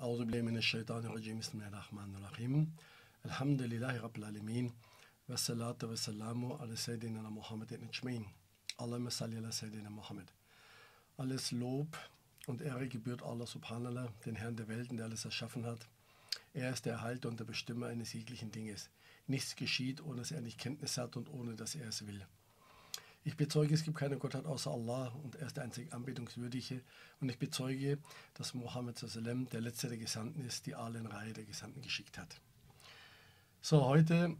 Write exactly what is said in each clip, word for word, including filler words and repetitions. أعوذ بالله من الشيطان الرجيم بسم الله الرحمن الرحيم الحمد لله رب العالمين والصلاة والسلام على سيدنا محمد أجمعين Allahumma salli ala Sayyidina Muhammad. Alles Lob und Ehre gebührt Allah subhanallah, den Herrn der Welten, der alles erschaffen hat. Er ist der Erhalter und der Bestimmer eines jeglichen Dinges. Nichts geschieht, ohne dass er nicht Kenntnis hat und ohne dass er es will. Ich bezeuge, es gibt keine Gottheit außer Allah und er ist der einzig Anbetungswürdige. Und ich bezeuge, dass Muhammad sallallahu alaihi wa sallam der letzte der Gesandten ist, die Aalen-Reihe der Gesandten geschickt hat. So, heute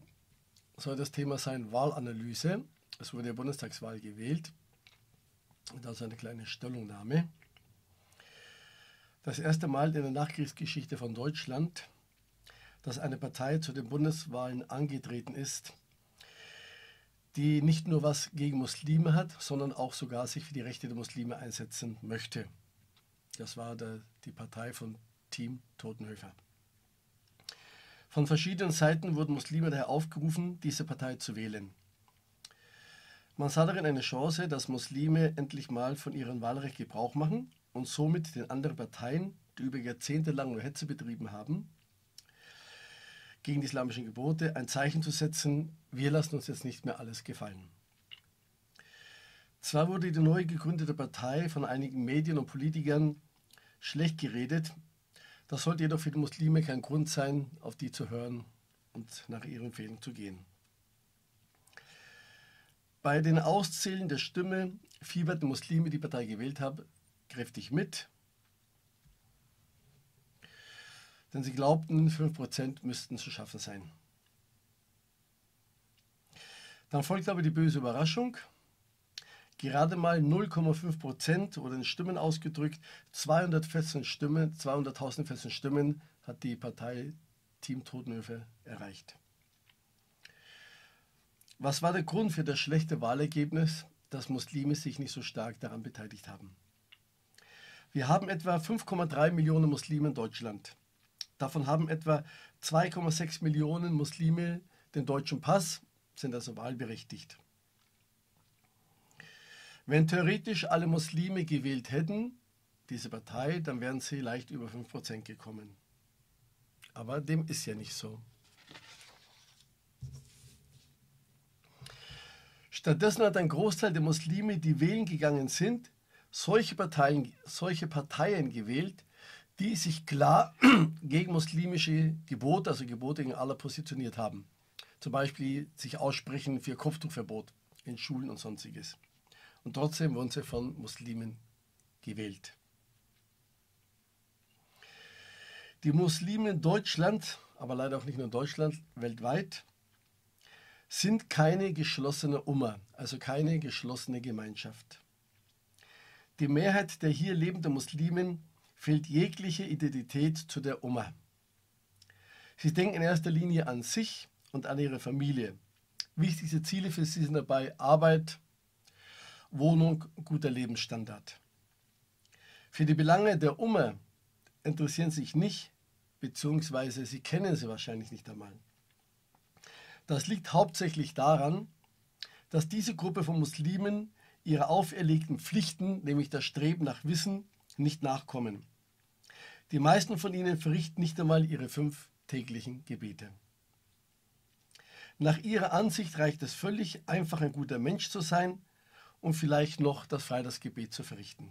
soll das Thema sein Wahlanalyse. Es wurde der Bundestagswahl gewählt. Das ist eine kleine Stellungnahme. Das erste Mal in der Nachkriegsgeschichte von Deutschland, dass eine Partei zu den Bundeswahlen angetreten ist, die nicht nur was gegen Muslime hat, sondern auch sogar sich für die Rechte der Muslime einsetzen möchte. Das war der, die Partei von Team Todenhöfer. Von verschiedenen Seiten wurden Muslime daher aufgerufen, diese Partei zu wählen. Man sah darin eine Chance, dass Muslime endlich mal von ihrem Wahlrecht Gebrauch machen und somit den anderen Parteien, die über Jahrzehnte lang nur Hetze betrieben haben, gegen die islamischen Gebote ein Zeichen zu setzen, wir lassen uns jetzt nicht mehr alles gefallen. Zwar wurde die neu gegründete Partei von einigen Medien und Politikern schlecht geredet, das sollte jedoch für die Muslime kein Grund sein, auf die zu hören und nach ihren Fehlern zu gehen. Bei den Auszählen der Stimme fieberten Muslime, die Partei gewählt haben, kräftig mit. Denn sie glaubten, fünf Prozent müssten zu schaffen sein. Dann folgte aber die böse Überraschung. Gerade mal null Komma fünf Prozent oder in Stimmen ausgedrückt, zweihundertvierzehn Stimmen, zweihunderttausendvierzehn Stimmen hat die Partei Team Todenhöfer erreicht. Was war der Grund für das schlechte Wahlergebnis, dass Muslime sich nicht so stark daran beteiligt haben? Wir haben etwa fünf Komma drei Millionen Muslime in Deutschland. Davon haben etwa zwei Komma sechs Millionen Muslime den deutschen Pass, sind also wahlberechtigt. Wenn theoretisch alle Muslime gewählt hätten, diese Partei, dann wären sie leicht über fünf Prozent gekommen. Aber dem ist ja nicht so. Stattdessen hat ein Großteil der Muslime, die wählen gegangen sind, solche Parteien, solche Parteien gewählt, die sich klar gegen muslimische Gebote, also Gebote gegen Allah, positioniert haben. Zum Beispiel sich aussprechen für Kopftuchverbot in Schulen und Sonstiges. Und trotzdem wurden sie von Muslimen gewählt. Die Muslime in Deutschland, aber leider auch nicht nur in Deutschland, weltweit, sind keine geschlossene Umma, also keine geschlossene Gemeinschaft. Die Mehrheit der hier lebenden Muslimen fehlt jegliche Identität zu der Umma. Sie denken in erster Linie an sich und an ihre Familie. Wichtigste Ziele für sie sind dabei Arbeit, Wohnung, guter Lebensstandard. Für die Belange der Umma interessieren sie sich nicht, beziehungsweise sie kennen sie wahrscheinlich nicht einmal. Das liegt hauptsächlich daran, dass diese Gruppe von Muslimen ihre auferlegten Pflichten, nämlich das Streben nach Wissen, nicht nachkommen. Die meisten von ihnen verrichten nicht einmal ihre fünf täglichen Gebete. Nach ihrer Ansicht reicht es völlig, einfach ein guter Mensch zu sein und vielleicht noch das Freitagsgebet zu verrichten.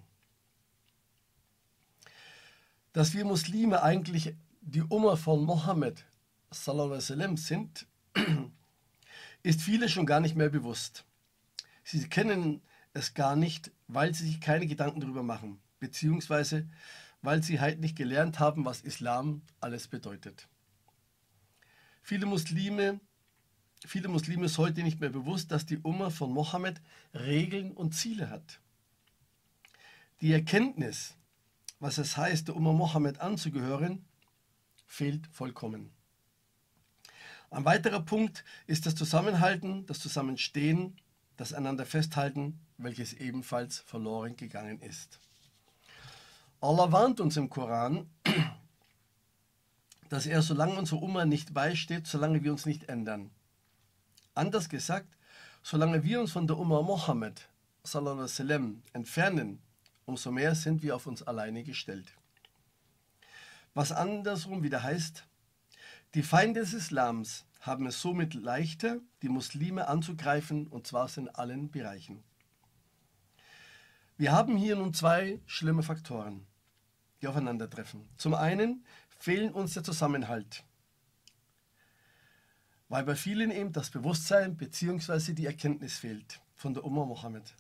Dass wir Muslime eigentlich die Umma von Mohammed sallallahu alaihi wa sallam sind, ist viele schon gar nicht mehr bewusst. Sie kennen es gar nicht, weil sie sich keine Gedanken darüber machen, beziehungsweise weil sie halt nicht gelernt haben, was Islam alles bedeutet. Viele Muslime, viele Muslime sind heute nicht mehr bewusst, dass die Umma von Mohammed Regeln und Ziele hat. Die Erkenntnis, was es heißt, der Umma Mohammed anzugehören, fehlt vollkommen. Ein weiterer Punkt ist das Zusammenhalten, das Zusammenstehen, das einander festhalten, welches ebenfalls verloren gegangen ist. Allah warnt uns im Koran, dass er, solange unsere Umma nicht beisteht, solange wir uns nicht ändern. Anders gesagt, solange wir uns von der Umma Mohammed sallallahu alaihi wa sallam entfernen, umso mehr sind wir auf uns alleine gestellt. was andersrum wieder heißt, die Feinde des Islams haben es somit leichter, die Muslime anzugreifen, und zwar in allen Bereichen. Wir haben hier nun zwei schlimme Faktoren, die aufeinandertreffen. Zum einen fehlen uns der Zusammenhalt, weil bei vielen eben das Bewusstsein bzw. die Erkenntnis fehlt von der Umma Mohammed.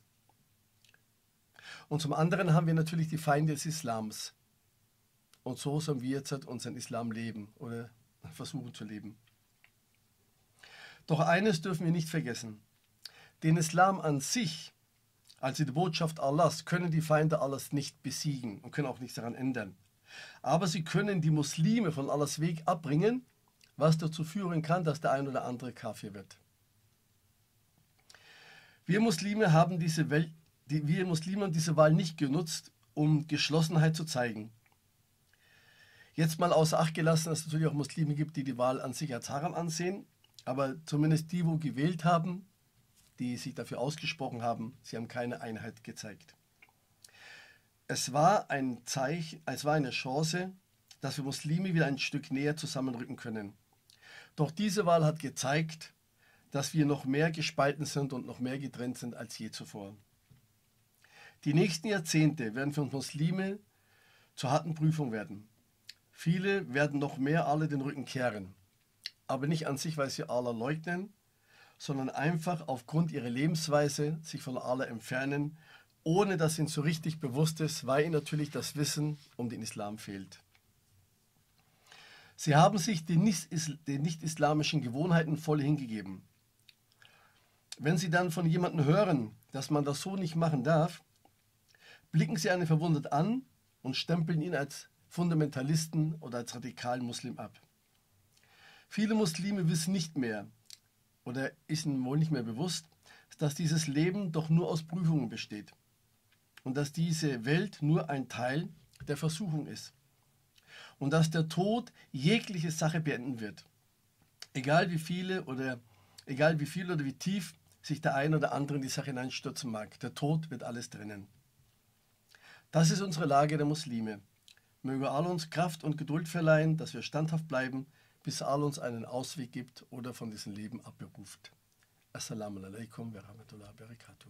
Und zum anderen haben wir natürlich die Feinde des Islams. Und so sollen wir jetzt unseren Islam leben oder versuchen zu leben. Doch eines dürfen wir nicht vergessen. Den Islam an sich, also die Botschaft Allahs, können die Feinde Allahs nicht besiegen und können auch nichts daran ändern. Aber sie können die Muslime von Allahs Weg abbringen, was dazu führen kann, dass der ein oder andere Kafir wird. Wir Muslime haben diese Welt, die, wir Muslime haben diese Wahl nicht genutzt, um Geschlossenheit zu zeigen. Jetzt mal außer Acht gelassen, dass es natürlich auch Muslime gibt, die die Wahl an sich als Haram ansehen, aber zumindest die, wo gewählt haben, die sich dafür ausgesprochen haben, sie haben keine Einheit gezeigt. Es war ein Zeichen, es war eine Chance, dass wir Muslime wieder ein Stück näher zusammenrücken können. Doch diese Wahl hat gezeigt, dass wir noch mehr gespalten sind und noch mehr getrennt sind als je zuvor. Die nächsten Jahrzehnte werden für uns Muslime zur harten Prüfung werden. Viele werden noch mehr Allah den Rücken kehren, aber nicht an sich, weil sie Allah leugnen, sondern einfach aufgrund ihrer Lebensweise sich von Allah entfernen, ohne dass ihnen so richtig bewusst ist, weil ihnen natürlich das Wissen um den Islam fehlt. Sie haben sich den nicht-islamischen Gewohnheiten voll hingegeben. Wenn Sie dann von jemandem hören, dass man das so nicht machen darf, blicken Sie einen verwundert an und stempeln ihn als Fundamentalisten oder als radikalen Muslim ab. Viele Muslime wissen nicht mehr oder ist ihnen wohl nicht mehr bewusst, dass dieses Leben doch nur aus Prüfungen besteht und dass diese Welt nur ein Teil der Versuchung ist. Und dass der Tod jegliche Sache beenden wird. Egal wie viele oder egal wie viel oder wie tief sich der ein oder andere in die Sache hineinstürzen mag, der Tod wird alles trennen. Das ist unsere Lage der Muslime. Möge Allah uns Kraft und Geduld verleihen, dass wir standhaft bleiben, bis Allah uns einen Ausweg gibt oder von diesem Leben abberuft. Assalamu alaikum wa rahmatullahi wa barakatuh.